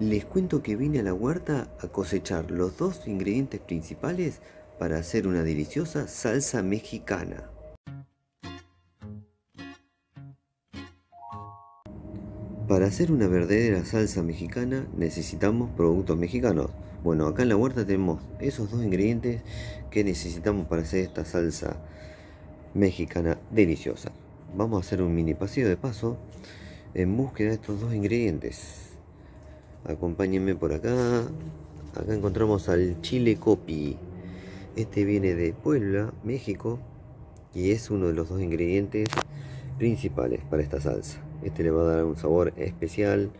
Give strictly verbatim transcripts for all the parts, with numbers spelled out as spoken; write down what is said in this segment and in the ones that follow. Les cuento que vine a la huerta a cosechar los dos ingredientes principales para hacer una deliciosa salsa mexicana. Para hacer una verdadera salsa mexicana necesitamos productos mexicanos. Bueno, acá en la huerta tenemos esos dos ingredientes que necesitamos para hacer esta salsa mexicana deliciosa. Vamos a hacer un mini paseo de paso en búsqueda de estos dos ingredientes. Acompáñenme por acá. Acá encontramos al chile copi. Este viene de Puebla, México, y es uno de los dos ingredientes principales para esta salsa. Este le va a dar un sabor especial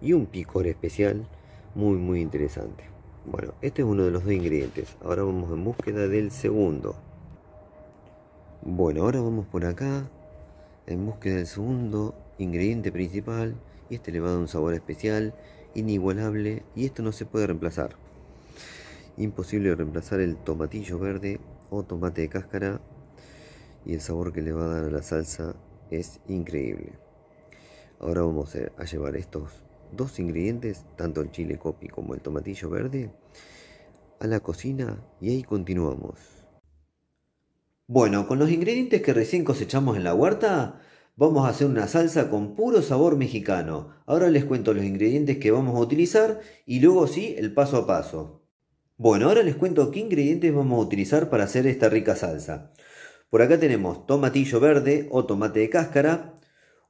y un picor especial muy muy interesante. Bueno, este es uno de los dos ingredientes. Ahora vamos en búsqueda del segundo. Bueno, ahora vamos por acá en búsqueda del segundo ingrediente principal, y este le va a dar un sabor especial, inigualable, y esto no se puede reemplazar. Imposible reemplazar el tomatillo verde o tomate de cáscara, y el sabor que le va a dar a la salsa es increíble. Ahora vamos a llevar estos dos ingredientes, tanto el chile copi como el tomatillo verde, a la cocina y ahí continuamos. Bueno, con los ingredientes que recién cosechamos en la huerta, vamos a hacer una salsa con puro sabor mexicano. Ahora les cuento los ingredientes que vamos a utilizar y luego sí, el paso a paso. Bueno, ahora les cuento qué ingredientes vamos a utilizar para hacer esta rica salsa. Por acá tenemos tomatillo verde o tomate de cáscara,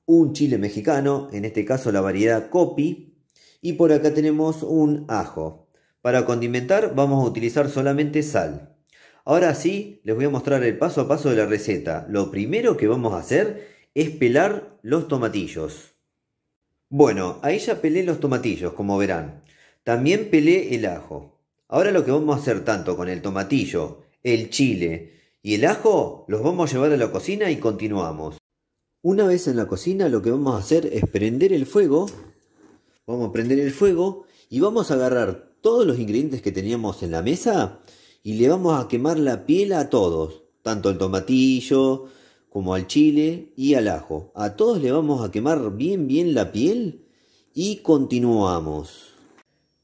un chile mexicano, en este caso la variedad copi, y por acá tenemos un ajo. Para condimentar vamos a utilizar solamente sal. Ahora sí, les voy a mostrar el paso a paso de la receta. Lo primero que vamos a hacer es pelar los tomatillos. Bueno, ahí ya pelé los tomatillos, como verán. También pelé el ajo. Ahora lo que vamos a hacer tanto con el tomatillo, el chile y el ajo, los vamos a llevar a la cocina y continuamos. Una vez en la cocina, lo que vamos a hacer es prender el fuego. Vamos a prender el fuego y vamos a agarrar todos los ingredientes que teníamos en la mesa y le vamos a quemar la piel a todos, tanto al tomatillo como al chile y al ajo. A todos le vamos a quemar bien bien la piel y continuamos.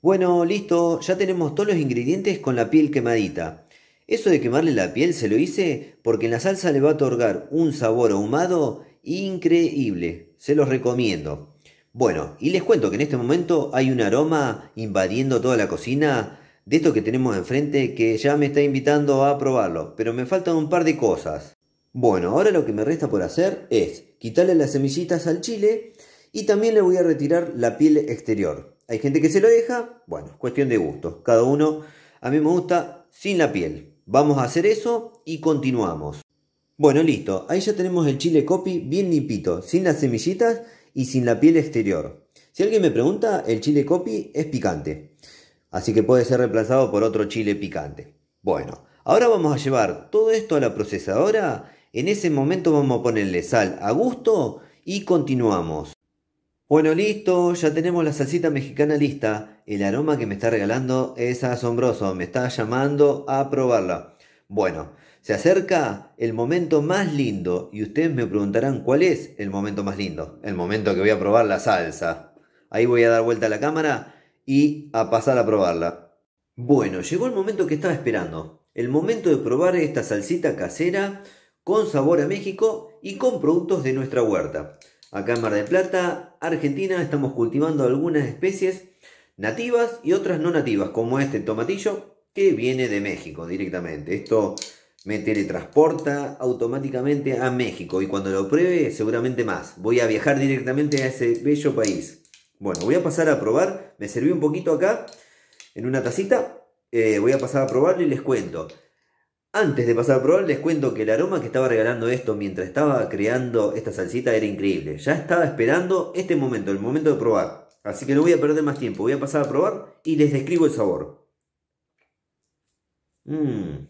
Bueno, listo, ya tenemos todos los ingredientes con la piel quemadita. Eso de quemarle la piel se lo hice porque en la salsa le va a otorgar un sabor ahumado increíble, se los recomiendo. Bueno, y les cuento que en este momento hay un aroma invadiendo toda la cocina de esto que tenemos enfrente, que ya me está invitando a probarlo, pero me faltan un par de cosas. Bueno, ahora lo que me resta por hacer es quitarle las semillitas al chile y también le voy a retirar la piel exterior. Hay gente que se lo deja, bueno, es cuestión de gusto, cada uno. A mí me gusta sin la piel. Vamos a hacer eso y continuamos. Bueno, listo, ahí ya tenemos el chile copi bien limpito, sin las semillitas y sin la piel exterior. Si alguien me pregunta, el chile copi es picante, así que puede ser reemplazado por otro chile picante. Bueno, ahora vamos a llevar todo esto a la procesadora. En ese momento vamos a ponerle sal a gusto y continuamos. Bueno, listo, ya tenemos la salsita mexicana lista. El aroma que me está regalando es asombroso, me está llamando a probarla. Bueno, se acerca el momento más lindo y ustedes me preguntarán cuál es el momento más lindo. El momento que voy a probar la salsa. Ahí voy a dar vuelta a la cámara y a pasar a probarla. Bueno, llegó el momento que estaba esperando. El momento de probar esta salsita casera con sabor a México y con productos de nuestra huerta. Acá en Mar del Plata, Argentina, estamos cultivando algunas especies nativas y otras no nativas, como este tomatillo que viene de México directamente. Esto me teletransporta automáticamente a México y cuando lo pruebe seguramente más. Voy a viajar directamente a ese bello país. Bueno, voy a pasar a probar. Me serví un poquito acá en una tacita. Eh, voy a pasar a probarlo y les cuento. Antes de pasar a probar les cuento que el aroma que estaba regalando esto mientras estaba creando esta salsita era increíble. Ya estaba esperando este momento, el momento de probar. Así que no voy a perder más tiempo. Voy a pasar a probar y les describo el sabor. Mm.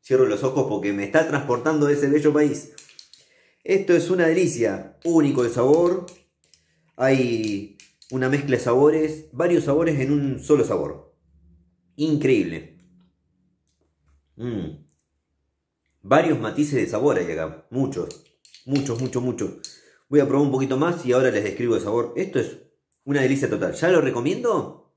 Cierro los ojos porque me está transportando a ese bello país. Esto es una delicia, único de sabor. Hay una mezcla de sabores, varios sabores en un solo sabor. Increíble. Mm. Varios matices de sabor hay acá, muchos, muchos, muchos, muchos. Voy a probar un poquito más y ahora les describo el sabor. Esto es una delicia total. ¿Ya lo recomiendo?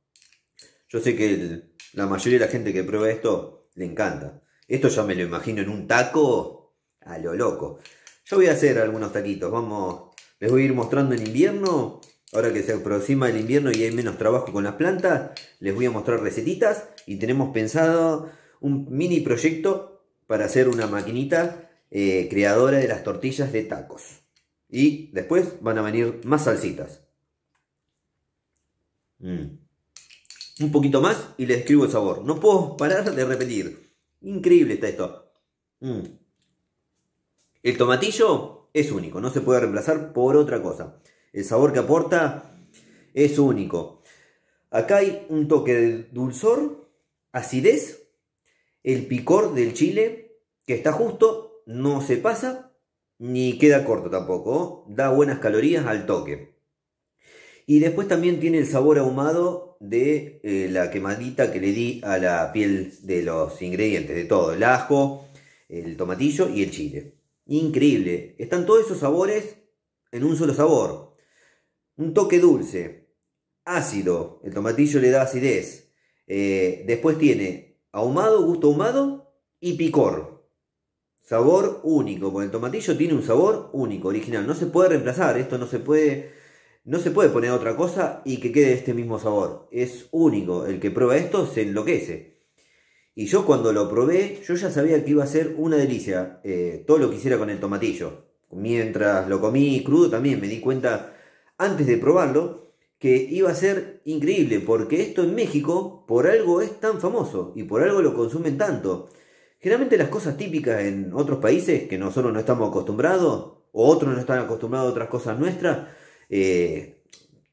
Yo sé que el, la mayoría de la gente que prueba esto le encanta. Esto ya me lo imagino en un taco a lo loco. Yo voy a hacer algunos taquitos. Vamos, les voy a ir mostrando en invierno. Ahora que se aproxima el invierno y hay menos trabajo con las plantas, les voy a mostrar recetitas. Y tenemos pensado un mini proyecto para hacer una maquinita eh, creadora de las tortillas de tacos. Y después van a venir más salsitas. Mm. Un poquito más y les describo el sabor. No puedo parar de repetir. Increíble está esto. Mm. El tomatillo es único. No se puede reemplazar por otra cosa. El sabor que aporta es único. Acá hay un toque de dulzor, acidez, el picor del chile, que está justo, no se pasa, ni queda corto tampoco. Da buenas calorías al toque. Y después también tiene el sabor ahumado de eh, la quemadita que le di a la piel de los ingredientes, de todo. El ajo, el tomatillo y el chile. Increíble. Están todos esos sabores en un solo sabor. Un toque dulce, ácido, el tomatillo le da acidez. Eh, después tiene ahumado, gusto ahumado y picor. Sabor único, porque el tomatillo tiene un sabor único, original. No se puede reemplazar, esto no se puede, no se puede poner otra cosa y que quede este mismo sabor. Es único, el que prueba esto se enloquece. Y yo cuando lo probé, yo ya sabía que iba a ser una delicia. Eh, todo lo que hiciera con el tomatillo. Mientras lo comí crudo también me di cuenta, antes de probarlo, que iba a ser increíble, porque esto en México por algo es tan famoso y por algo lo consumen tanto. Generalmente las cosas típicas en otros países que nosotros no estamos acostumbrados, o otros no están acostumbrados a otras cosas nuestras, eh,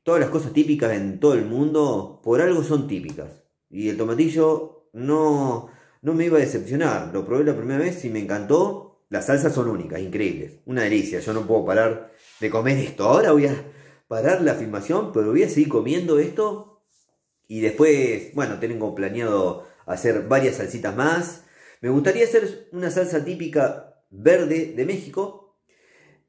todas las cosas típicas en todo el mundo por algo son típicas. Y el tomatillo no, no me iba a decepcionar, lo probé la primera vez y me encantó. Las salsas son únicas, increíbles, una delicia, yo no puedo parar de comer esto. Ahora voy a parar la filmación, pero voy a seguir comiendo esto y después, bueno, tengo planeado hacer varias salsitas más. Me gustaría hacer una salsa típica verde de México,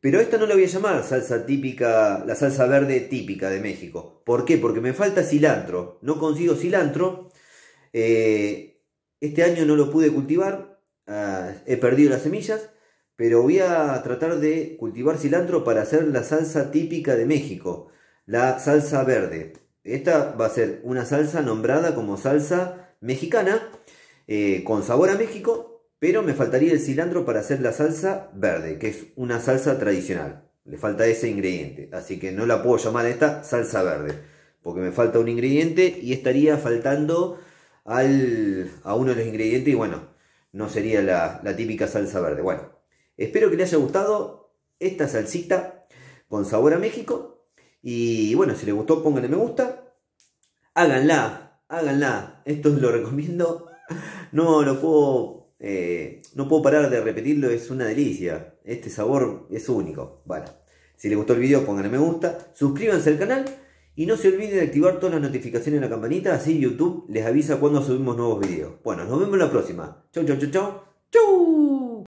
pero esta no la voy a llamar salsa típica, la salsa verde típica de México. ¿Por qué? Porque me falta cilantro, no consigo cilantro, eh, este año no lo pude cultivar, eh, he perdido las semillas. Pero voy a tratar de cultivar cilantro para hacer la salsa típica de México, la salsa verde. Esta va a ser una salsa nombrada como salsa mexicana, eh, con sabor a México, pero me faltaría el cilantro para hacer la salsa verde, que es una salsa tradicional. Le falta ese ingrediente, así que no la puedo llamar esta salsa verde, porque me falta un ingrediente y estaría faltando al, a uno de los ingredientes y bueno, no sería la, la típica salsa verde. Bueno. Espero que les haya gustado esta salsita con sabor a México. Y bueno, si les gustó pónganle me gusta. Háganla, háganla. Esto lo recomiendo. No lo puedo, eh, no puedo parar de repetirlo. Es una delicia. Este sabor es único. Bueno, si les gustó el video pónganle me gusta. Suscríbanse al canal. Y no se olviden de activar todas las notificaciones en la campanita. Así YouTube les avisa cuando subimos nuevos videos. Bueno, nos vemos en la próxima. Chau, chau, chau, chau. Chau.